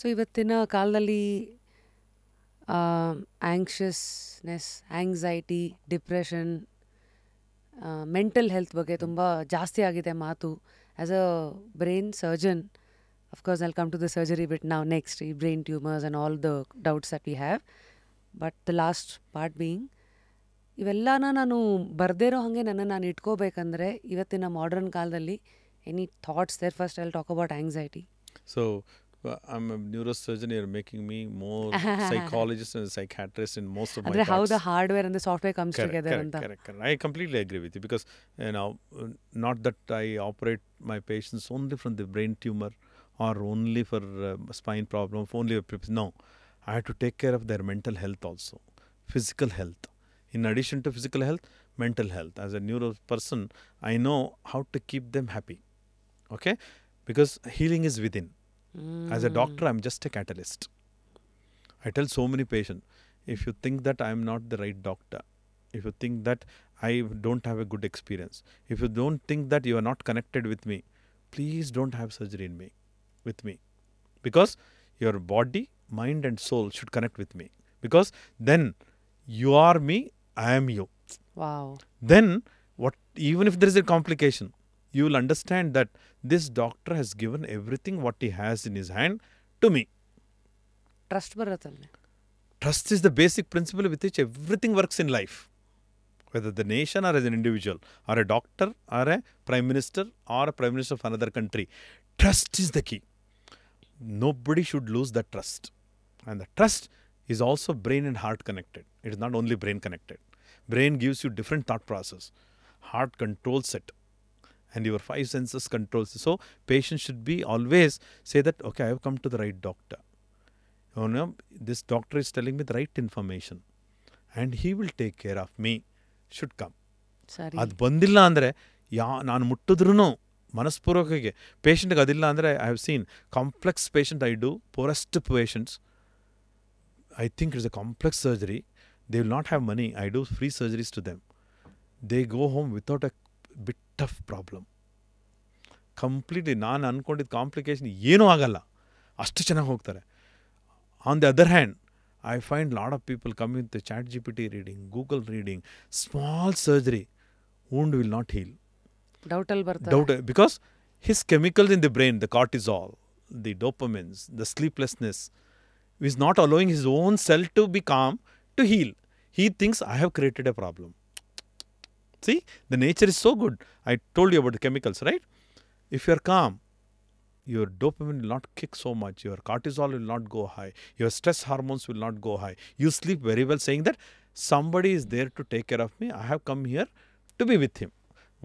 So ಇವತ್ತಿನ ಕಾಲದಲ್ಲಿ anxiousness, anxiety, depression, mental health ಬಗ್ಗೆ ತುಂಬ ಜಾಸ್ತಿ ಆಗಿದೆ ಮಾತು. As a brain surgeon, of course I'll come to the surgery bit ನಾವು ನೆಕ್ಸ್ಟ್ ಈ brain tumours and all the doubts that we have. But the last part being, ಇವೆಲ್ಲನ ನಾನು ಬರ್ದಿರೋ ಹಾಗೆ ನನ್ನನ್ನು ನಾನು ಇಟ್ಕೋಬೇಕಂದ್ರೆ ಇವತ್ತಿನ ಮಾಡರ್ನ್ ಕಾಲದಲ್ಲಿ any thoughts there? First I'll talk about anxiety. So I'm a neurosurgeon. You're making me more psychologist and psychiatrist in most of my thoughts. How the hardware and the software comes together. Correct. I completely agree with you because, you know, not that I operate my patients only from the brain tumor or only for spine problem, only for, no. I have to take care of their mental health also, physical health. In addition to physical health, mental health. As a neuro person, I know how to keep them happy. Okay? Because healing is within. As a doctor, I'm just a catalyst. I tell so many patients, if you think that I'm not the right doctor, if you think that I don't have a good experience, if you don't think that you are not connected with me, please don't have surgery in me, with me. Because your body, mind and soul should connect with me. Because then you are me, I am you. Wow. Then, even if there is a complication, you will understand that this doctor has given everything what he has in his hand to me. Trust Bharatalne. Trust is the basic principle with which everything works in life. Whether the nation or as an individual or a doctor or a prime minister of another country. Trust is the key. Nobody should lose that trust. And the trust is also brain and heart connected. It is not only brain connected. Brain gives you different thought process. Heart controls it. And your five senses controls. So, patients should be always say that, okay, I have come to the right doctor. You know, this doctor is telling me the right information. And he will take care of me. Should come. Sorry. Ad bandilla andre, naan muttudrunu, manaspurvakage. Patient adilla andre, I have seen complex patient I do, poorest patients. I think it's a complex surgery. They will not have money. I do free surgeries to them. They go home without a bit tough problem. Completely ನಾನು ಅಂದ್ಕೊಂಡಿದ್ದ complication ಏನೂ ಆಗಲ್ಲ, ಅಷ್ಟು ಚೆನ್ನಾಗಿ ಹೋಗ್ತಾರೆ. On the other hand, I find lot of people come with chat G P T reading, Google reading, small surgery, wound will not heal. Doubt because his chemicals in the brain, the cortisol, the dopamines, the sleeplessness is not allowing his own cell to be calm to heal. He thinks I have created a problem. See, the nature is so good. I told you about the chemicals, right? If you are calm, your dopamine will not kick so much. Your cortisol will not go high. Your stress hormones will not go high. You sleep very well, saying that somebody is there to take care of me. I have come here to be with him.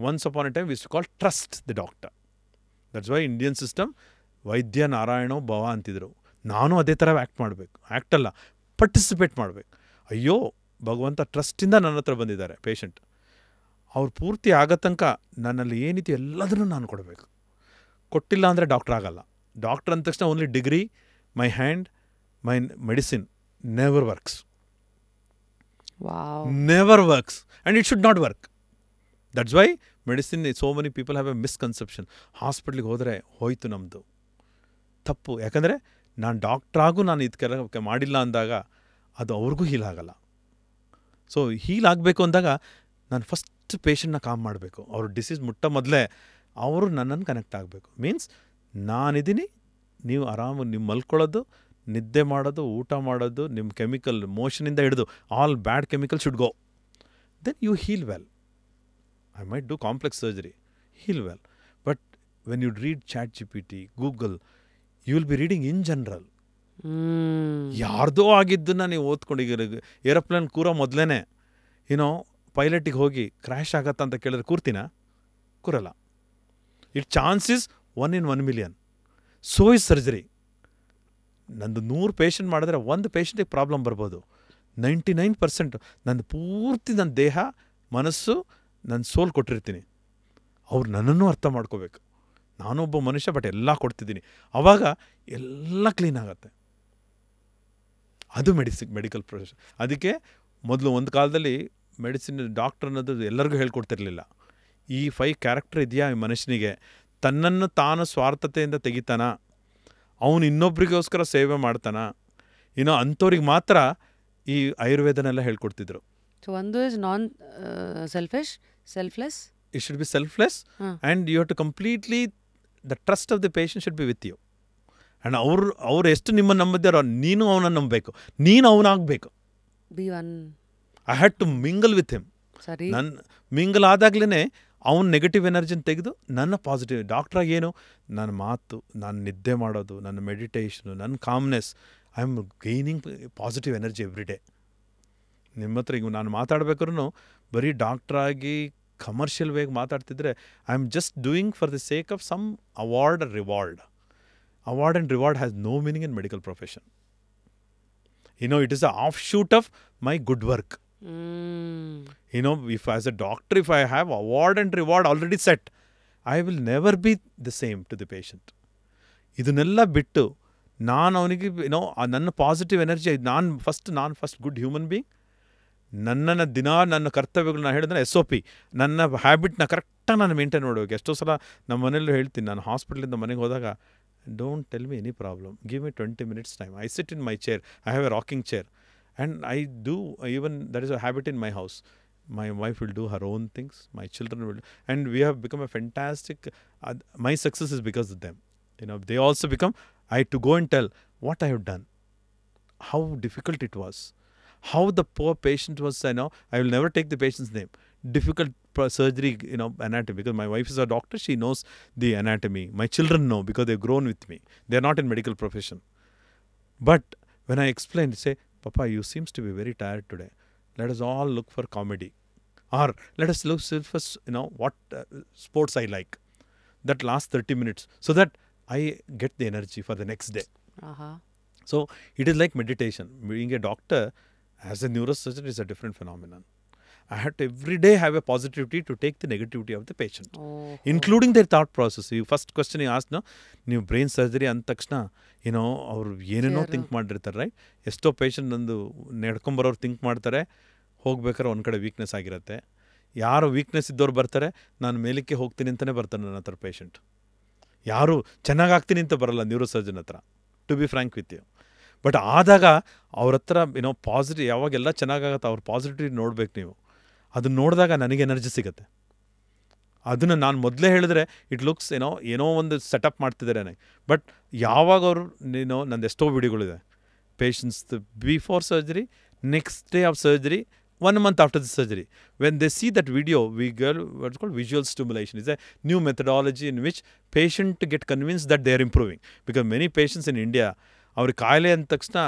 Once upon a time, we used to call trust the doctor. That's why Indian system, Vaidya Narayano Bhava antidru. Nanu adhe tara act madbeku. Act alla. Participate madbeku. Ayyo, Bhagavanta trust inda nanna hatra bandidare patient. ಅವ್ರು ಪೂರ್ತಿ ಆಗೋ ತನಕ ನನ್ನಲ್ಲಿ ಏನಿತ್ತು ಎಲ್ಲದನ್ನೂ ನಾನು ಕೊಡಬೇಕು. ಕೊಟ್ಟಿಲ್ಲ ಅಂದರೆ ಡಾಕ್ಟ್ರ್ ಆಗಲ್ಲ. ಡಾಕ್ಟ್ರ್ ಅಂದ ತಕ್ಷಣ only degree, my hand, my medicine never works. Never works and it should not work. That's why medicine so many people have a misconception. ಹಾಸ್ಪಿಟ್ಲಿಗೆ ಹೋದರೆ ಹೋಯಿತು ನಮ್ಮದು ತಪ್ಪು. ಯಾಕಂದರೆ ನಾನು ಡಾಕ್ಟ್ರಾಗೂ ನಾನು ಇದು ಕೆಲಕ್ಕೆ ಮಾಡಿಲ್ಲ ಅಂದಾಗ ಅದು ಅವ್ರಿಗೂ ಹೀಲ್ ಆಗಲ್ಲ. ಸೊ ಹೀಲ್ ಆಗಬೇಕು ಅಂದಾಗ ನಾನು ಫಸ್ಟ್ ಪೇಷೆಂಟ್ನ ಕಾಮ್ ಮಾಡಬೇಕು. ಅವರು ಡಿಸೀಸ್ ಮುಟ್ಟ ಮೊದಲೇ ಅವರು ನನ್ನನ್ನು ಕನೆಕ್ಟ್ ಆಗಬೇಕು. ಮೀನ್ಸ್ ನಾನಿದ್ದೀನಿ, ನೀವು ಆರಾಮ ನಿಮ್ಮ ಮಲ್ಕೊಳ್ಳೋದು, ನಿದ್ದೆ ಮಾಡೋದು, ಊಟ ಮಾಡೋದು, ನಿಮ್ಮ ಕೆಮಿಕಲ್ ಮೋಷನಿಂದ ಹಿಡಿದು all bad chemical should go. Then you heal well. I might do complex surgery, heal well. But when you read chat G P T, Google, you will be reading in general. ಯಾರ್ದೋ ಆಗಿದ್ದನ್ನು ನೀವು ಓದ್ಕೊಂಡಿದ್ದೀರ. Aeroplane ಕೂರೋ ಮೊದಲೇ ಏನೋ ಪೈಲಟಿಗೆ ಹೋಗಿ crash ಆಗತ್ತಾ ಅಂತ ಕೇಳಿದ್ರೆ ಕೂರ್ತೀನ? ಕೂರಲ್ಲ. It chance is 1 in 1 million. So is surgery. ನಂದು 100 ಪೇಷೆಂಟ್ ಮಾಡಿದ್ರೆ 1 ಪೇಷೆಂಟಿಗೆ ಪ್ರಾಬ್ಲಮ್ ಬರ್ಬೋದು. 99% ನಂದು ಪೂರ್ತಿ ನನ್ನ ದೇಹ, ಮನಸ್ಸು, ನನ್ನ ಸೋಲ್ ಕೊಟ್ಟಿರ್ತೀನಿ. ಅವ್ರು ನನ್ನನ್ನು ಅರ್ಥ ಮಾಡ್ಕೋಬೇಕು. ನಾನೊಬ್ಬ ಮನುಷ್ಯ, ಬಟ್ ಎಲ್ಲ ಕೊಡ್ತಿದ್ದೀನಿ. ಆವಾಗ ಎಲ್ಲ ಕ್ಲೀನ್ ಆಗುತ್ತೆ. ಅದು ಮೆಡಿಕಲ್ ಪ್ರೊಫೆಷನ್. ಅದಕ್ಕೆ ಮೊದಲು ಒಂದು ಕಾಲದಲ್ಲಿ ಮೆಡಿಸಿನ್ ಡಾಕ್ಟರ್ ಅನ್ನೋದು ಎಲ್ಲರಿಗೂ ಹೇಳ್ಕೊಡ್ತಿರ್ಲಿಲ್ಲ. ಈ 5 ಕ್ಯಾರೆಕ್ಟರ್ ಇದೆಯಾ ಈ ಮನುಷ್ಯನಿಗೆ, ತನ್ನನ್ನು ತಾನು ಸ್ವಾರ್ಥತೆಯಿಂದ ತೆಗಿತಾನ, ಅವನು ಇನ್ನೊಬ್ರಿಗೋಸ್ಕರ ಸೇವೆ ಮಾಡ್ತಾನ. ಇನ್ನು ಅಂಥವ್ರಿಗೆ ಮಾತ್ರ ಈ ಆಯುರ್ವೇದನೆಲ್ಲ ಹೇಳ್ಕೊಡ್ತಿದ್ರು. So one is non-selfish, selfless. It should be selfless, and you have to completely, the trust of the patient should be with you. And our ಎಷ್ಟು ನಿಮ್ಮನ್ನು ನಂಬಿದ್ದಾರೋ ನೀನು ಅವನನ್ನು ನಂಬಬೇಕು, ನೀನು ಅವನಾಗಬೇಕು. Be one. I had to mingle with him. Sorry. ನನ್ನ mingle ಆದಾಗ್ಲೇ ಅವನ ನೆಗೆಟಿವ್ ಎನರ್ಜಿನ ತೆಗೆದು ನನ್ನ ಪಾಸಿಟಿವ್. ಡಾಕ್ಟ್ರಾಗಿ ಏನು ನನ್ನ ಮಾತು, ನಾನು ನಿದ್ದೆ ಮಾಡೋದು, ನನ್ನ ಮೆಡಿಟೇಷನು, ನನ್ನ calmness, I am gaining positive energy every day. ನಿಮ್ಮ ಹತ್ರ ಈಗ ನಾನು ಮಾತಾಡ್ಬೇಕಾದ್ರೂ ಬರೀ ಡಾಕ್ಟ್ರಾಗಿ ಕಮರ್ಷಿಯಲ್ ವೇಗೆ ಮಾತಾಡ್ತಿದ್ರೆ I am just doing for the sake of some award or reward. Award and reward has no meaning in medical profession. You know, it is an offshoot of my good work. You know, if as a doctor, if I have award and reward already set, I will never be the same to the patient. Idunella bittu naan avanige, you know, nanna positive energy, naan first good human being, ನನ್ನನ್ನು ದಿನ ನನ್ನ ಕರ್ತವ್ಯಗಳನ್ನ ಹೇಳಿದ್ರೆ S O P, ನನ್ನ ಹ್ಯಾಬಿಟ್ನ ಕರೆಕ್ಟಾಗಿ ನಾನು maintain ಮಾಡಬೇಕು. ಎಷ್ಟೋ ಸಲ ನಮ್ಮ ಮನೆಯಲ್ಲೂ ಹೇಳ್ತೀನಿ, ನಾನು ಹಾಸ್ಪಿಟ್ಲಿಂದ ಮನೆಗೆ ಹೋದಾಗ, don't tell me any problem, give me 20 minutes time. I sit in my chair, I have a rocking chair, and I do, even that is a habit in my house. My wife will do her own things, my children will do, and we have become a fantastic, my success is because of them. You know, they also become, I to go and tell what I have done, how difficult it was, how the poor patient was. You know, I will never take the patient's name. Difficult surgery, you know, anatomy, because my wife is a doctor, she knows the anatomy. My children know because they've grown with me. They're not in medical profession. But when I explain, say, Papa, you seems to be very tired today. Let us all look for comedy. Or let us look for, you know, what sports I like. That last 30 minutes. So that I get the energy for the next day. So it is like meditation. Being a doctor, as a neurosurgeon, is a different phenomenon. I have to every day have a positivity to take the negativity of the patient, including their thought process. You first question you asked, no, new brain surgery and takshna, you know, ಅವರು ಏನೇನೋ think ಮಾಡಿರ್ತಾರೆ, right? ಎಷ್ಟೋ patient ನಂದು ನಡ್ಕೊಂಬರೋರು think ಮಾಡ್ತಾರೆ, ಹೋಗ್ಬೇಕಾದ್ರೆ ಒಂದು ಕಡೆ ವೀಕ್ನೆಸ್ ಆಗಿರುತ್ತೆ. ಯಾರು ವೀಕ್ನೆಸ್ ಇದ್ದವ್ರು ಬರ್ತಾರೆ, ನಾನು ಮೇಲಕ್ಕೆ ಹೋಗ್ತೀನಿ ಅಂತಲೇ ಬರ್ತಾರೆ ನನ್ನ ಹತ್ರ ಪೇಷಂಟ್. ಯಾರು ಚೆನ್ನಾಗಾಗ್ತೀನಿ ಅಂತ ಬರಲ್ಲ ನ್ಯೂರೋಸರ್ಜನ್ ಹತ್ರ, to be frank with you. But ಆದಾಗ ಅವ್ರ ಹತ್ರ ಏನೋ ಪಾಸಿಟಿವ್, ಯಾವಾಗೆಲ್ಲ ಚೆನ್ನಾಗಾಗತ್ತೆ ಅವ್ರ ಪಾಸಿಟಿವಿಟಿ ನೋಡ್ಬೇಕು ನೀವು. ಅದನ್ನು ನೋಡಿದಾಗ ನನಗೆ ಎನರ್ಜಿ ಸಿಗುತ್ತೆ. ಅದನ್ನು ನಾನು ಮೊದಲೇ ಹೇಳಿದ್ರೆ ಇಟ್ ಲುಕ್ಸ್ ಏನೋ ಏನೋ ಒಂದು ಸೆಟಪ್ ಮಾಡ್ತಿದ್ದಾರೆ ನನಗೆ. ಬಟ್ ಯಾವಾಗ ಅವರು, ಏನೋ ನಂದು ಎಷ್ಟೋ ವಿಡಿಯೋಗಳಿದೆ, patients before surgery, next day of surgery, one month after the surgery, when they see that video, we call what's called visual stimulation is a new methodology in which patient get convinced that they are improving. Because many patients in India ಅವ್ರಿಗೆ ಕಾಯಿಲೆ ಅಂದ ತಕ್ಷಣ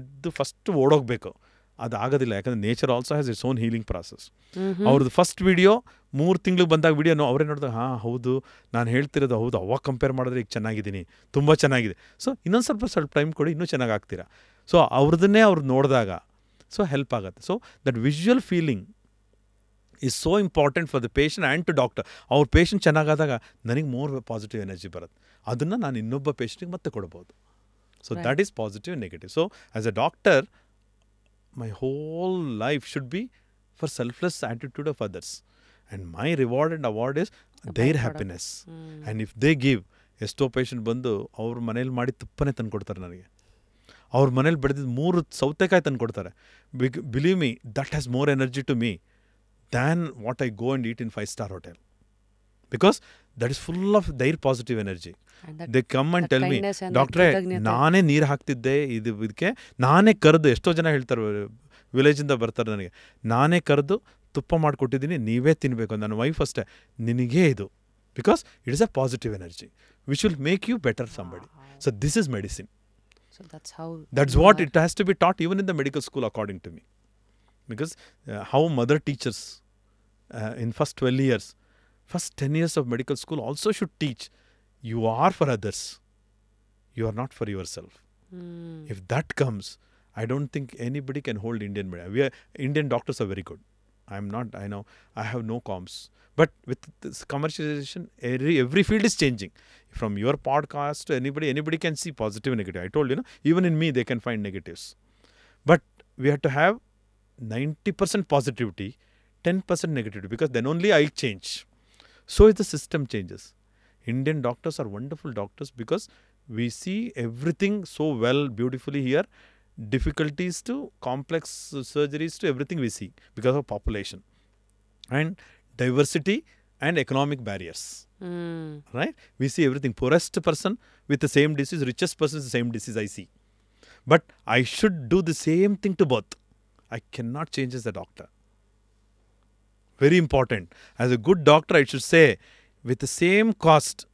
ಎದ್ದು first ಓಡೋಗಬೇಕು, ಅದು ಆಗೋದಿಲ್ಲ. ಯಾಕಂದರೆ nature also has its own healing process. ಅವ್ರದ್ದು first video 3 ತಿಂಗ್ಳಿಗೆ ಬಂದಾಗ ವೀಡಿಯೋ ಅವರೇ ನೋಡಿದಾಗ, ಹಾಂ ಹೌದು ನಾನು ಹೇಳ್ತಿರೋದು ಹೌದು, ಅವಾಗ ಕಂಪೇರ್ ಮಾಡಿದ್ರೆ ಈಗ ಚೆನ್ನಾಗಿದ್ದೀನಿ, ತುಂಬ ಚೆನ್ನಾಗಿದೆ, ಸೊ ಇನ್ನೊಂದು ಸ್ವಲ್ಪ ಟೈಮ್ ಕೊಡಿ, ಇನ್ನೂ ಚೆನ್ನಾಗಿ ಆಗ್ತೀರಾ. ಸೊ ಅವ್ರದನ್ನೇ ಅವ್ರು ನೋಡಿದಾಗ ಸೊ ಹೆಲ್ಪ್ ಆಗುತ್ತೆ. So that visual feeling is so important for the patient and to doctor. ಅವ್ರ ಪೇಷಂಟ್ ಚೆನ್ನಾಗಾದಾಗ ನನಗೆ ಮೋರ್ ಪಾಸಿಟಿವ್ ಎನರ್ಜಿ ಬರುತ್ತೆ, ಅದನ್ನು ನಾನು ಇನ್ನೊಬ್ಬ ಪೇಷಂಟಿಗೆ ಮತ್ತೆ ಕೊಡ್ಬೋದು. So that is positive and negative. So as a doctor, my whole life should be for selfless attitude of others. And my reward and award is their happiness. And if they give, ಎಷ್ಟೋ patient ಬಂದು ಅವ್ರ ಮನೇಲಿ ಮಾಡಿ ತುಪ್ಪನೇ ತಂದು ಕೊಡ್ತಾರೆ ನನಗೆ, ಅವ್ರ ಮನೇಲಿ ಬೆಳೆದಿದ್ದು 3 ಸೌತೆಕಾಯಿ ತಂದು ಕೊಡ್ತಾರೆ. Believe me, that has more energy to me than what I go and eat in 5-star hotel. Because that is full of their positive energy. They come and tell me, Doctor, ನಾನೇ ನೀರು ಹಾಕ್ತಿದ್ದೆ ಇದಕ್ಕೆ, ನಾನೇ ಕರೆದು, ಎಷ್ಟೋ ಜನ ಹೇಳ್ತಾರೆ ವಿಲೇಜಿಂದ ಬರ್ತಾರೆ ನನಗೆ, ನಾನೇ ಕರೆದು ತುಪ್ಪ ಮಾಡಿಕೊಟ್ಟಿದ್ದೀನಿ, ನೀವೇ ತಿನ್ನಬೇಕು. ನನ್ನ ವೈಫ್ ಅಷ್ಟೇ, ನಿನಗೇ ಇದು, because it is a positive energy which will make you better somebody. So this is medicine. That's what it has to be taught even in the medical school according to me. Because how mother teachers in first 12 years, first 10 years of medical school also should teach, you are for others, you are not for yourself. If that comes, I don't think anybody can hold Indian medicine. Indian doctors are very good. I have no comms. But with this commercialization, every field is changing. From your podcast to anybody can see positive and negative. I told you, know, even in me they can find negatives. But we have to have 90% positivity, 10% negativity, because then only I change. So if the system changes, Indian doctors are wonderful doctors because We see everything so well, beautifully here. Difficulties to complex surgeries to everything we see because of population and diversity and economic barriers. Right? We see everything. Poorest person with the same disease, richest person with the same disease I see. But I should do the same thing to both. I cannot change as a doctor. Very important. As a good doctor, I should say, with the same cost,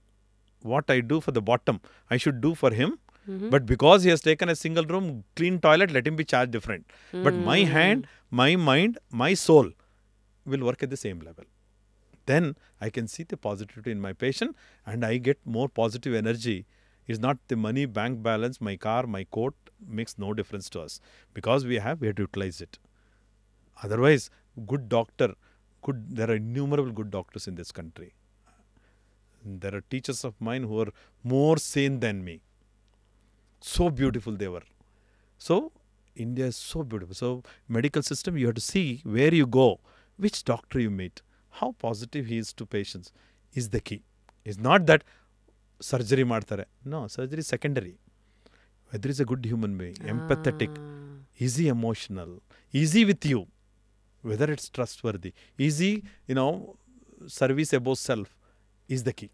what I do for the bottom, I should do for him. But because he has taken a single room, clean toilet, let him be charged different. But my hand, my mind, my soul will work at the same level. Then I can see the positivity in my patient and I get more positive energy. It's not the money, bank balance, my car, my coat, makes no difference to us. Because we have to utilize it. Otherwise, good doctor, there are innumerable good doctors in this country. There are teachers of mine who are more sane than me. So beautiful they were. So, India is so beautiful. So, medical system, you have to see where you go, which doctor you meet, how positive he is to patients is the key. It's not that surgery marthare. No, surgery is secondary. Whether he's a good human being, empathetic, is he emotional, is he with you, whether it's trustworthy, is he, service above self is the key.